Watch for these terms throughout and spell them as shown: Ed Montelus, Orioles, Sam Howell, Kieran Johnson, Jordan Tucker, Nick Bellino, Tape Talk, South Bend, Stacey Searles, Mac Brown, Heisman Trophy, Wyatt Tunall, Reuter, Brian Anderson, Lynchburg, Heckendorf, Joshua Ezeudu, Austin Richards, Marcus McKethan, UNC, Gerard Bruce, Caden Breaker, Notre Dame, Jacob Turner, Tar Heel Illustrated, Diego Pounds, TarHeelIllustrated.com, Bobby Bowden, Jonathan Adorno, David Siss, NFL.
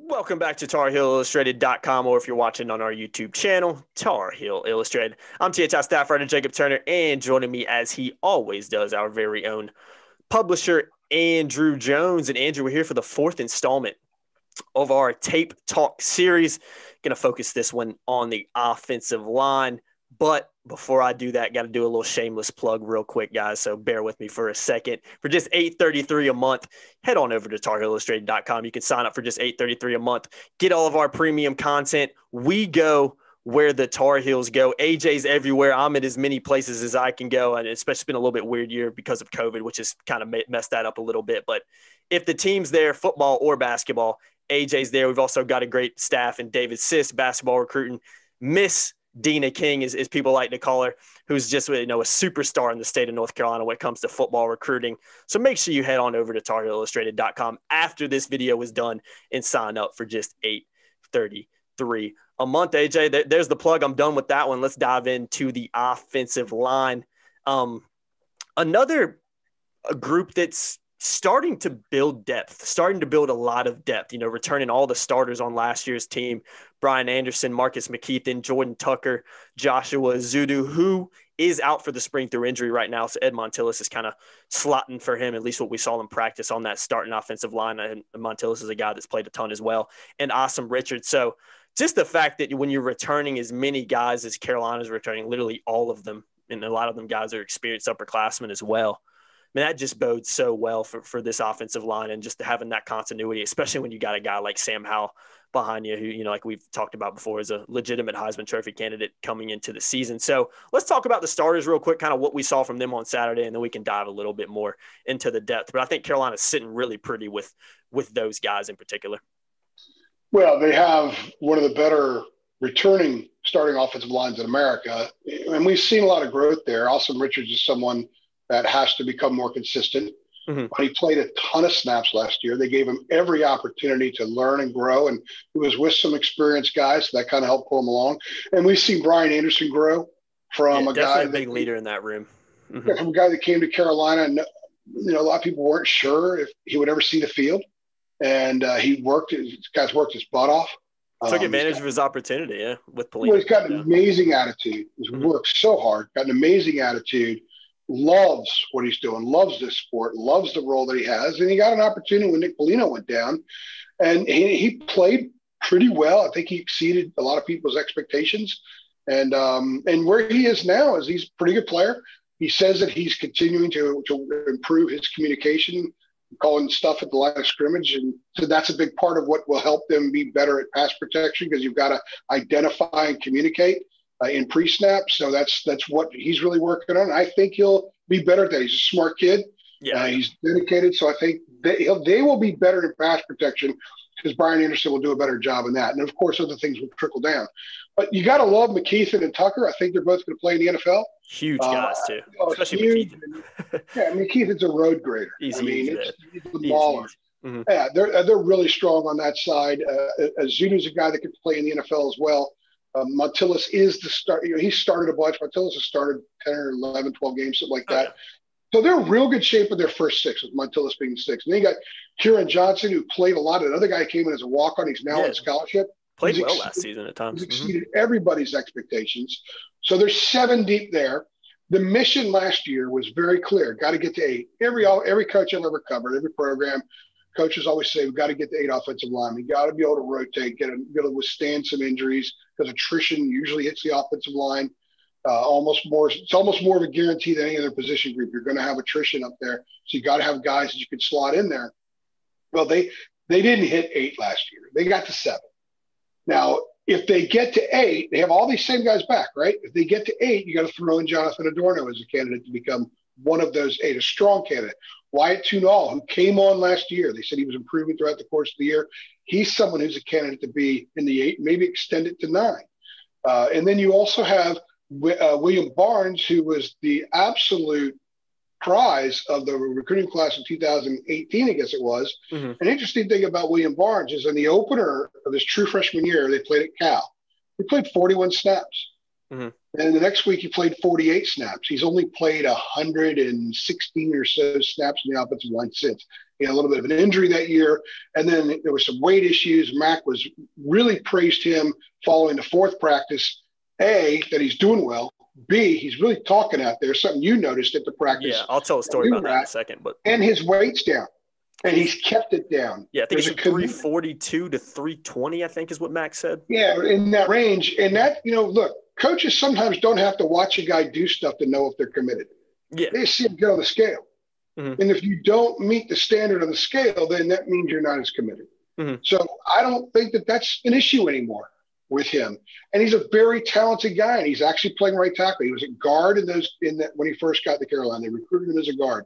Welcome back to TarHeelIllustrated.com, or if you're watching on our YouTube channel, Tar Heel Illustrated. I'm THI staff writer Jacob Turner, and joining me as he always does, our very own publisher, Andrew Jones. And Andrew, we're here for the fourth installment of our Tape Talk series. Going to focus this one on the offensive line. But before I do that, got to do a little shameless plug real quick, guys. So bear with me for a second. For just $8.33 a month, head on over to TarHeelIllustrated.com. You can sign up for just $8.33 a month. Get all of our premium content. We go where the Tar Heels go. AJ's everywhere. I'm in as many places as I can go. And especially been a little bit weird year because of COVID, which has kind of messed that up a little bit. But if the team's there, football or basketball, AJ's there. We've also got a great staff and David Siss, basketball recruiting. Miss Dina King, as people like to call her, who's just, you know, a superstar in the state of North Carolina when it comes to football recruiting. So make sure you head on over to TarHeelIllustrated.com after this video is done and sign up for just $8.33 a month. AJ, there's the plug. I'm done with that one. Let's dive into the offensive line. Another group that's starting to build depth, starting to build a lot of depth, you know, returning all the starters on last year's team, Brian Anderson, Marcus McKethan, Jordan Tucker, Joshua Ezeudu, who is out for the spring through injury right now. So Ed Montelus is kind of slotting for him, at least what we saw in practice on that starting offensive line. And Montelus is a guy that's played a ton as well. And Austin Richards. So just the fact that when you're returning as many guys as Carolina's returning, literally all of them, and a lot of them guys are experienced upperclassmen as well. I mean, that just bodes so well for this offensive line and just having that continuity, especially when you got a guy like Sam Howell behind you, who, you know, like we've talked about before, is a legitimate Heisman Trophy candidate coming into the season. So let's talk about the starters real quick, kind of what we saw from them on Saturday, and then we can dive a little bit more into the depth. But I think Carolina's sitting really pretty with those guys in particular. Well, they have one of the better returning starting offensive lines in America, and we've seen a lot of growth there. Austin Richards is someone that has to become more consistent. Mm-hmm. But he played a ton of snaps last year. They gave him every opportunity to learn and grow, and he was with some experienced guys, so that kind of helped pull him along. And we've seen Brian Anderson grow from a guy, a big leader in that room, mm-hmm. from a guy that came to Carolina, and you know, a lot of people weren't sure if he would ever see the field, and he worked. This guy's worked his butt off. Took advantage of his opportunity, yeah, with Polino. He's got an amazing attitude. He's mm-hmm. worked so hard. Got an amazing attitude. Loves what he's doing, loves this sport, loves the role that he has. And he got an opportunity when Nick Bellino went down, and he played pretty well. I think he exceeded a lot of people's expectations. And where he is now is he's a pretty good player. He says that he's continuing to improve his communication, calling stuff at the line of scrimmage. And so that's a big part of what will help them be better at pass protection, because you've got to identify and communicate in pre-snap. So that's what he's really working on. I think he'll be better at that. He's a smart kid. Yeah. He's dedicated. So I think they will be better at pass protection, because Brian Anderson will do a better job in that. And of course, other things will trickle down. But you got to love McKethan and Tucker. I think they're both going to play in the NFL. Huge guys too, especially McKethan. Yeah, McKethan's a road grader. He's a baller. Mm-hmm. Yeah, they're really strong on that side. Azuna's a guy that could play in the NFL as well. Montelus is the start. You know, he started a bunch. Montelus has started 10 or 11, 12 games, something like that. So they're in real good shape with their first six, with Montelus being six. And then you got Kieran Johnson, who played a lot. Another guy came in as a walk-on. He's now on scholarship. Played well last season at times. He's exceeded everybody's expectations. So there's seven deep there. The mission last year was very clear. Got to get to eight. Every coach I've ever covered, every program, coaches always say, we've got to get the eight offensive linemen. You've got to be able to rotate, be able to withstand some injuries, because attrition usually hits the offensive line. It's almost more of a guarantee than any other position group. You're going to have attrition up there. So you got to have guys that you can slot in there. Well, they didn't hit eight last year. They got to seven. Now, if they get to eight, they have all these same guys back, right? If they get to eight, you got to throw in Jonathan Adorno as a candidate to become one of those eight, a strong candidate. Wyatt Tunall, who came on last year, they said he was improving throughout the course of the year. He's someone who's a candidate to be in the eight, maybe extend it to nine. And then you also have William Barnes, who was the absolute prize of the recruiting class in 2018, I guess it was. Mm-hmm. An interesting thing about William Barnes is in the opener of his true freshman year, they played at Cal. He played 41 snaps. Mm-hmm. And the next week he played 48 snaps. He's only played 116 or so snaps in the offensive line since. He had a little bit of an injury that year. And then there were some weight issues. Mac was really praised him following the fourth practice, A, that he's doing well, B, he's really talking out there, something you noticed at the practice. Yeah, I'll tell a story about that in a second. But and his weight's down, and he's kept it down. Yeah, I think it's 342 to 320, I think is what Mac said. Yeah, in that range. And that, you know, look, coaches sometimes don't have to watch a guy do stuff to know if they're committed. Yeah. They see him get on the scale. Mm-hmm. And if you don't meet the standard of the scale, then that means you're not as committed. Mm-hmm. So I don't think that that's an issue anymore with him. And he's a very talented guy, and he's actually playing right tackle. He was a guard in those when he first got to Carolina. They recruited him as a guard.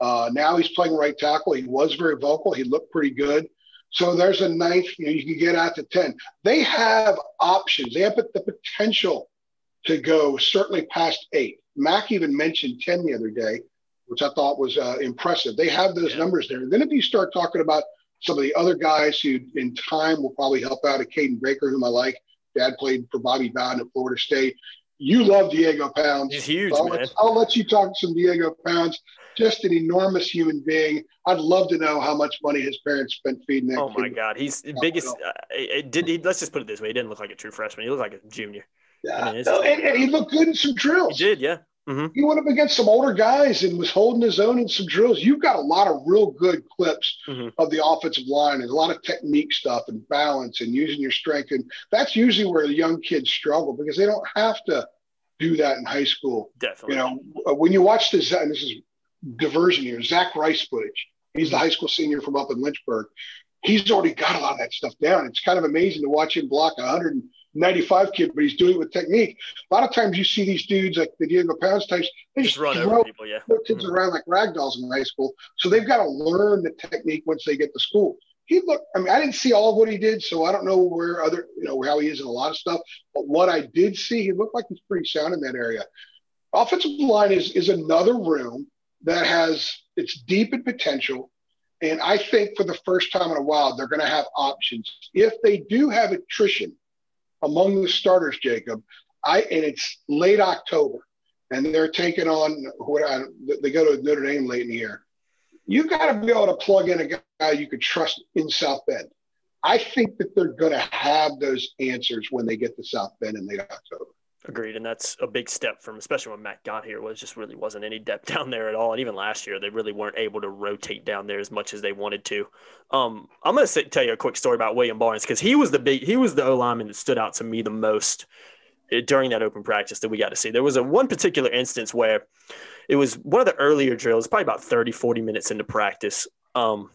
Now he's playing right tackle. He was very vocal. He looked pretty good. So there's a ninth, you know, you can get out to 10. They have options. They have the potential to go certainly past 8. Mac even mentioned 10 the other day, which I thought was impressive. They have those numbers there. And then if you start talking about some of the other guys who in time will probably help out, a Caden Breaker, whom I like. Dad played for Bobby Bowden at Florida State. You love Diego Pounds. He's huge, so man. I'll let you talk some Diego Pounds. Just an enormous human being. I'd love to know how much money his parents spent feeding that kid. Oh, my God. He's the biggest let's just put it this way. He didn't look like a true freshman. He looked like a junior. Yeah. I mean, and he looked good in some drills. He did, yeah. Mm-hmm. He went up against some older guys and was holding his own in some drills. You've got a lot of real good clips of the offensive line and a lot of technique stuff and balance and using your strength. And that's usually where the young kids struggle because they don't have to do that in high school. Definitely. You know, when you watch this, and this is diversion here, Zach Rice footage. He's the high school senior from up in Lynchburg. He's already got a lot of that stuff down. It's kind of amazing to watch him block 195 kid, but he's doing it with technique. A lot of times you see these dudes like the Diego Pounds types, they just run over people, throw kids around like ragdolls in high school. So they've got to learn the technique once they get to school. He looked, I mean, I didn't see all of what he did, so I don't know where other, you know, how he is in a lot of stuff. But what I did see, he looked like he's pretty sound in that area. Offensive line is another room that has its deep in potential. And I think for the first time in a while, they're going to have options. If they do have attrition among the starters, Jacob, and it's late October, and they're taking on they go to Notre Dame late in the year. You've got to be able to plug in a guy you could trust in South Bend. I think that they're going to have those answers when they get to South Bend in late October. Agreed, and that's a big step from, especially when Mac got here, was just really wasn't any depth down there at all. And even last year, they really weren't able to rotate down there as much as they wanted to. I'm going to tell you a quick story about William Barnes because he was the O-lineman that stood out to me the most during that open practice that we got to see. There was one particular instance where it was one of the earlier drills, probably about 40 minutes into practice. And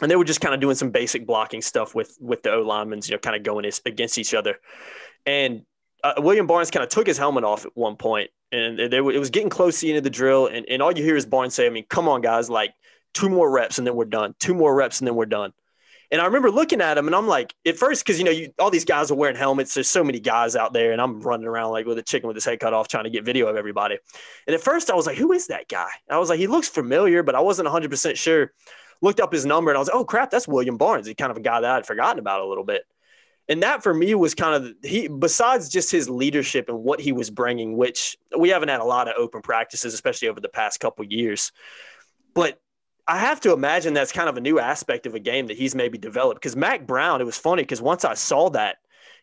they were just kind of doing some basic blocking stuff with the O-linemen, you know, kind of going against each other. And William Barnes kind of took his helmet off at one point, and it was getting close to the end of the drill, and all you hear is Barnes say, I mean, come on, guys, like 2 more reps and then we're done. 2 more reps and then we're done. And I remember looking at him, and I'm like, at first, because, you know, all these guys are wearing helmets. There's so many guys out there, and I'm running around like with a chicken with his head cut off trying to get video of everybody. And at first I was like, who is that guy? I was like, he looks familiar, but I wasn't 100% sure. Looked up his number, and I was like, oh, crap, that's William Barnes. He's kind of a guy that I'd forgotten about a little bit. And that for me was kind of besides just his leadership and what he was bringing, which we haven't had a lot of open practices, especially over the past couple of years. But I have to imagine that's kind of a new aspect of a game that he's maybe developed, because Mac Brown, it was funny because once I saw that,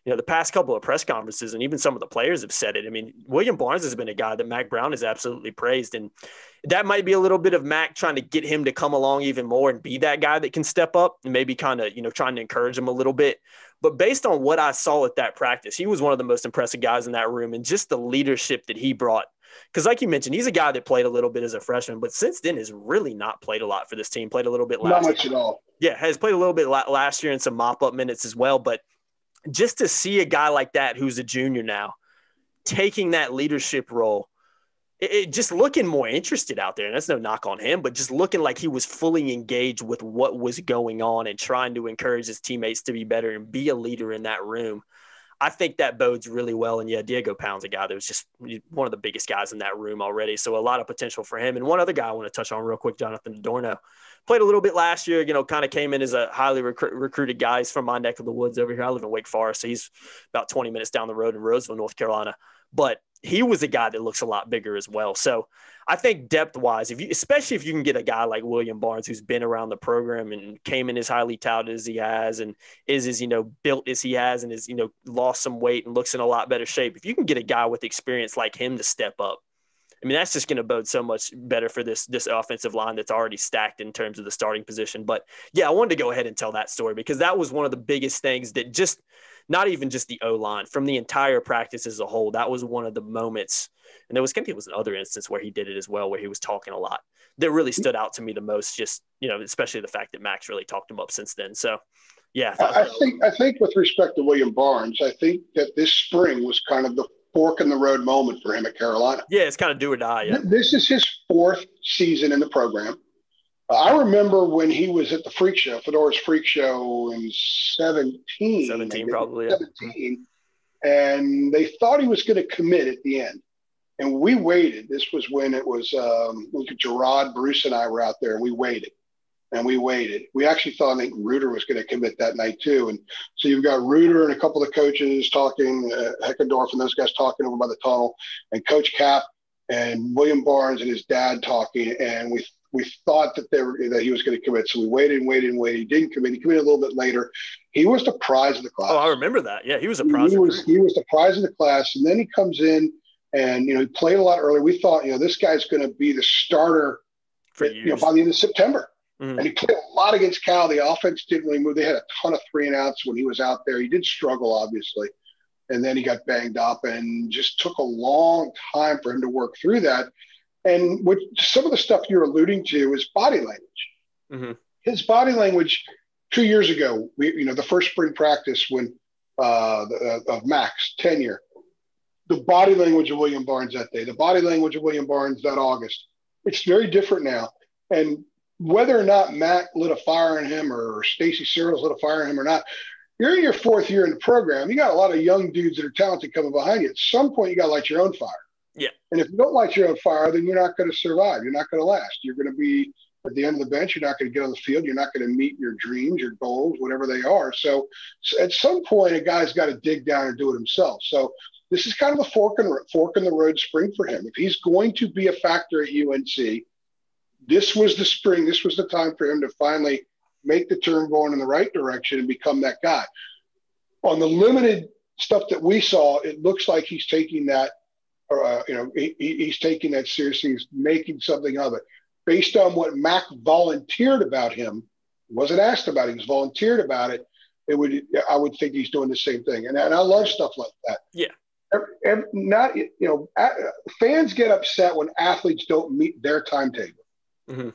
you know, the past couple of press conferences and even some of the players have said it. I mean, William Barnes has been a guy that Mac Brown has absolutely praised. And that might be a little bit of Mac trying to get him to come along even more and be that guy that can step up and maybe kind of, you know, trying to encourage him a little bit. But based on what I saw at that practice, he was one of the most impressive guys in that room, and just the leadership that he brought. Because like you mentioned, he's a guy that played a little bit as a freshman, but since then has really not played a lot for this team, played a little bit last year. Not much at all. Yeah, has played a little bit last year in some mop-up minutes as well. But just to see a guy like that who's a junior now taking that leadership role, it just looking more interested out there, and that's no knock on him, but just looking like he was fully engaged with what was going on and trying to encourage his teammates to be better and be a leader in that room. I think that bodes really well. And yeah, Diego Pounds, a guy that was just one of the biggest guys in that room already. So a lot of potential for him. And one other guy I want to touch on real quick, Jonathan Adorno, played a little bit last year, you know, kind of came in as a highly recruited guy. He's from my neck of the woods over here. I live in Wake Forest. So he's about 20 minutes down the road in Roseville, North Carolina, but he was a guy that looks a lot bigger as well. So I think depth-wise, if you, especially if you can get a guy like William Barnes, who's been around the program and came in as highly touted as he has and is as, you know, built as he has and is, you know, lost some weight and looks in a lot better shape. If you can get a guy with experience like him to step up, I mean, that's just going to bode so much better for this offensive line that's already stacked in terms of the starting position. But, yeah, I wanted to go ahead and tell that story because that was one of the biggest things that just – not even just the O-line, from the entire practice as a whole, that was one of the moments – and I think it was another instance where he did it as well, where he was talking a lot. That really stood out to me the most, just, you know, especially the fact that Mac's really talked him up since then. So, yeah. I think with respect to William Barnes, I think that this spring was kind of the fork in the road moment for him at Carolina. Yeah, it's kind of do or die. Yeah. This is his fourth season in the program. I remember when he was at the Freak Show, Fedora's Freak Show in 17. 17 probably. 17, yeah. And they thought he was going to commit at the end. And we waited. This was when it was Gerard Bruce and I were out there, and we waited. We actually thought, I think Reuter was going to commit that night too. And so you've got Reuter and a couple of coaches talking, Heckendorf and those guys talking over by the tunnel, and Coach Cap and William Barnes and his dad talking. And we thought that he was going to commit. So we waited. He didn't commit. He committed a little bit later. He was the prize of the class. Oh, I remember that. Yeah, he was a prize. He was the prize of the class. And then he comes in and, you know, he played a lot earlier. We thought, you know, this guy's going to be the starter by the end of September. Mm-hmm. And he played a lot against Cal. The offense didn't really move. They had a ton of 3-and-outs when he was out there. He did struggle, obviously. And then he got banged up and just took a long time for him to work through that. And with some of the stuff you're alluding to is body language. Mm-hmm. His body language 2 years ago, the first spring practice when of Mac's tenure, the body language of William Barnes that day, the body language of William Barnes that August, it's very different now. And whether or not Mac lit a fire in him or Stacey Searles lit a fire in him or not, you're in your fourth year in the program. You got a lot of young dudes that are talented coming behind you. At some point, you got to light your own fire. Yeah. And if you don't light your own fire, then you're not going to survive. You're not going to last. You're going to be at the end of the bench. You're not going to get on the field. You're not going to meet your dreams, your goals, whatever they are. So at some point, a guy's got to dig down and do it himself. So this is kind of a fork in the road spring for him. If he's going to be a factor at UNC, this was the spring. This was the time for him to finally make the turn going in the right direction and become that guy. On the limited stuff that we saw, it looks like he's taking that, he's taking that seriously. He's making something of it. Based on what Mac volunteered about him, wasn't asked about it. He was volunteered about it. I would think he's doing the same thing. And I love stuff like that. Yeah. Fans get upset when athletes don't meet their timetable. Mm-hmm.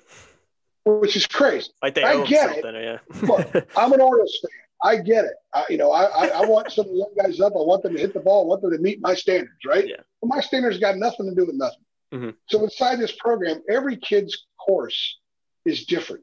Which is crazy. I get it. Yeah. Look, I'm an Orioles fan. I get it. I want some of the young guys up. I want them to hit the ball. I want them to meet my standards, right? Yeah. Well, my standards got nothing to do with nothing. Mm-hmm. So inside this program, every kid's course is different.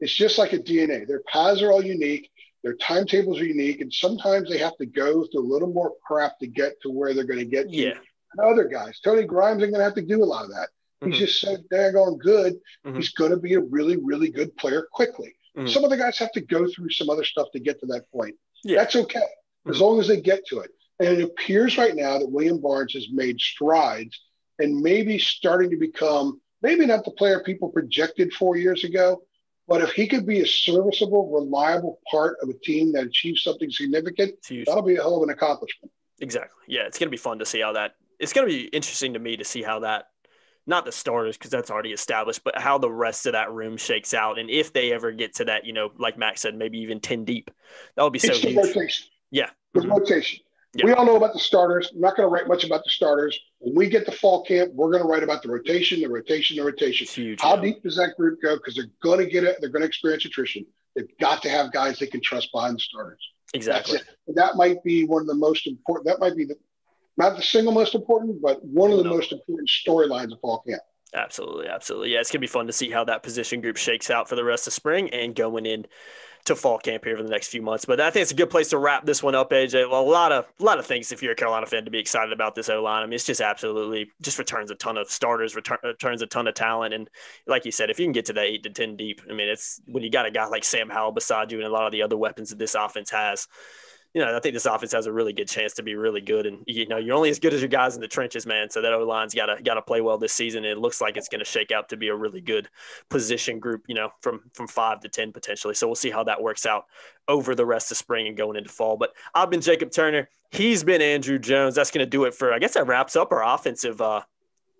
It's just like a DNA. Their paths are all unique. Their timetables are unique. And sometimes they have to go through a little more crap to get to where they're going to get to. Yeah. And other guys, Tony Grimes ain't going to have to do a lot of that. He's mm-hmm. just so daggone good. Mm-hmm. He's going to be a really, really good player quickly. Mm-hmm. Some of the guys have to go through some other stuff to get to that point. Yeah. That's okay, as mm-hmm. long as they get to it. And it appears right now that William Barnes has made strides and maybe starting to become, maybe not the player people projected 4 years ago, but if he could be a serviceable, reliable part of a team that achieves something significant, that'll be a hell of an accomplishment. Exactly. Yeah, it's going to be fun to see how that – it's going to be interesting to me to see how that – not the starters because that's already established, but how the rest of that room shakes out. And if they ever get to that, you know, like Max said, maybe even 10 deep, that would be so huge. Rotation. Yeah. The mm-hmm. rotation. Yeah. We all know about the starters. I'm not going to write much about the starters. When we get to fall camp, we're going to write about the rotation. Huge, how deep does that group go? Because they're going to get it. They're going to experience attrition. They've got to have guys they can trust behind the starters. Exactly. That might be one of the most important. That might be not the single most important, but one of the most important storylines of fall camp. Absolutely, absolutely. Yeah, it's going to be fun to see how that position group shakes out for the rest of spring and going in to fall camp here for the next few months. But I think it's a good place to wrap this one up, AJ. Well, a lot of things, if you're a Carolina fan, to be excited about this O-line. I mean, it's just absolutely just returns a ton of starters, returns a ton of talent. And like you said, if you can get to that 8 to 10 deep, I mean, it's when you got a guy like Sam Howell beside you and a lot of the other weapons that this offense has, you know, I think this offense has a really good chance to be really good. And, you know, you're only as good as your guys in the trenches, man. So that O-line's got to play well this season. And it looks like it's going to shake out to be a really good position group, you know, from 5 to 10 potentially. So we'll see how that works out over the rest of spring and going into fall. But I've been Jacob Turner. He's been Andrew Jones. That's going to do it for, I guess that wraps up our offensive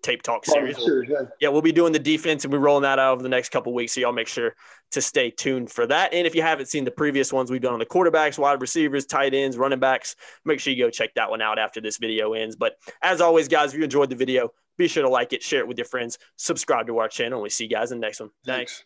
Tape Talk series. Sure, yeah. Yeah, we'll be doing the defense and we're rolling that out over the next couple of weeks. So y'all make sure to stay tuned for that. And if you haven't seen the previous ones we've done on the quarterbacks, wide receivers, tight ends, running backs, make sure you go check that one out after this video ends. But as always, guys, if you enjoyed the video, be sure to like it, share it with your friends, subscribe to our channel. We'll see you guys in the next one. Thanks.